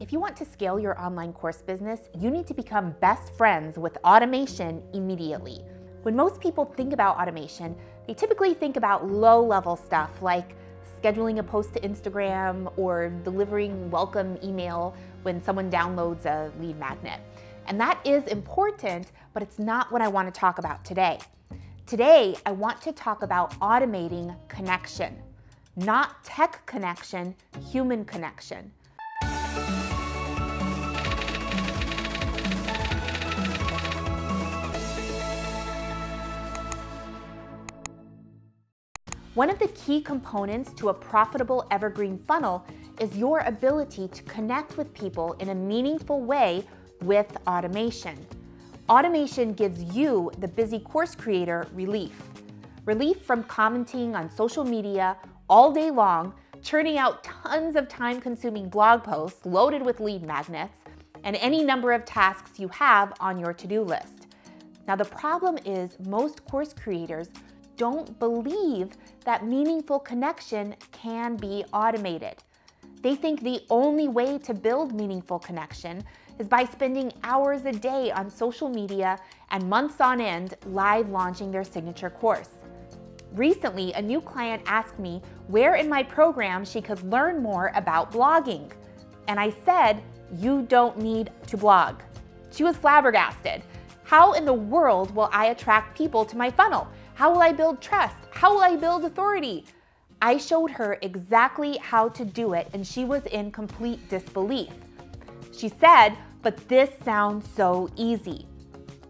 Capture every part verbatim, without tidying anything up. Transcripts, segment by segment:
If you want to scale your online course business, you need to become best friends with automation immediately. When most people think about automation, they typically think about low-level stuff like scheduling a post to Instagram or delivering welcome email when someone downloads a lead magnet. And that is important, but it's not what I want to talk about today. Today, I want to talk about automating connection. Not tech connection, human connection. One of the key components to a profitable evergreen funnel is your ability to connect with people in a meaningful way with automation. Automation gives you, the busy course creator, relief. Relief from commenting on social media all day long, churning out tons of time-consuming blog posts loaded with lead magnets, and any number of tasks you have on your to-do list. Now, the problem is most course creators don't believe that meaningful connection can be automated. They think the only way to build meaningful connection is by spending hours a day on social media and months on end live launching their signature course. Recently, a new client asked me where in my program she could learn more about blogging. And I said, "You don't need to blog." She was flabbergasted. How in the world will I attract people to my funnel? How will I build trust? How will I build authority? I showed her exactly how to do it, and she was in complete disbelief. She said, "But this sounds so easy."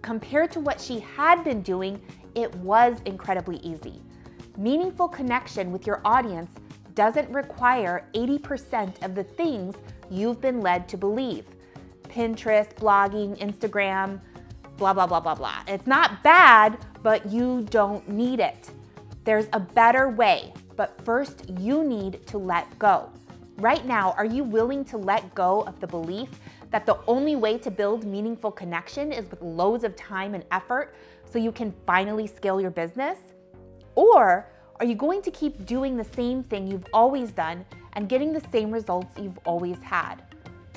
Compared to what she had been doing, it was incredibly easy. Meaningful connection with your audience doesn't require eighty percent of the things you've been led to believe. Pinterest, blogging, Instagram, blah, blah, blah, blah, blah. It's not bad, but you don't need it. There's a better way, but first you need to let go. Right now, are you willing to let go of the belief that the only way to build meaningful connection is with loads of time and effort so you can finally scale your business? Or are you going to keep doing the same thing you've always done and getting the same results you've always had?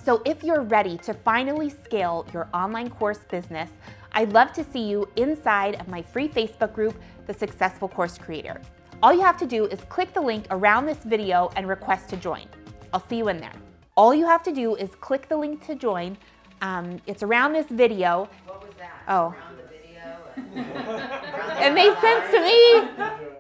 So if you're ready to finally scale your online course business, I'd love to see you inside of my free Facebook group, The Successful Course Creator. All you have to do is click the link around this video and request to join. I'll see you in there. All you have to do is click the link to join. Um, it's around this video. What was that? Oh. Around the video? And, around the and they sent to me.